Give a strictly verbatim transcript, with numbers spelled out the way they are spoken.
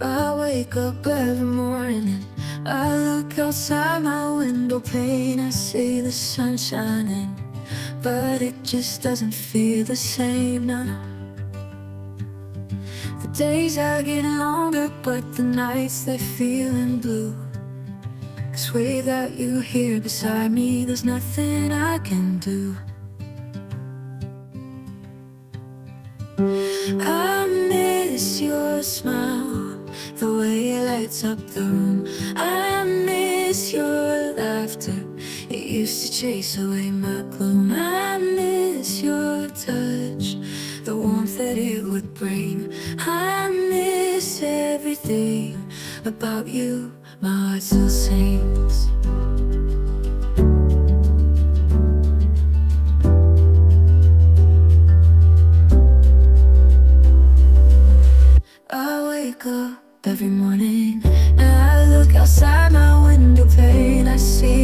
I wake up every morning and I look outside my window pane. I see the sun shining, but it just doesn't feel the same now. The days are getting longer, but the nights they're feeling blue. 'Cause without you here beside me, there's nothing I can do. I miss your smile, the way it lights up the room. I miss your laughter, it used to chase away my gloom. I miss your touch, the warmth that it would bring. I miss everything about you, my heart still sings. Every morning, and I look outside my window pane. I see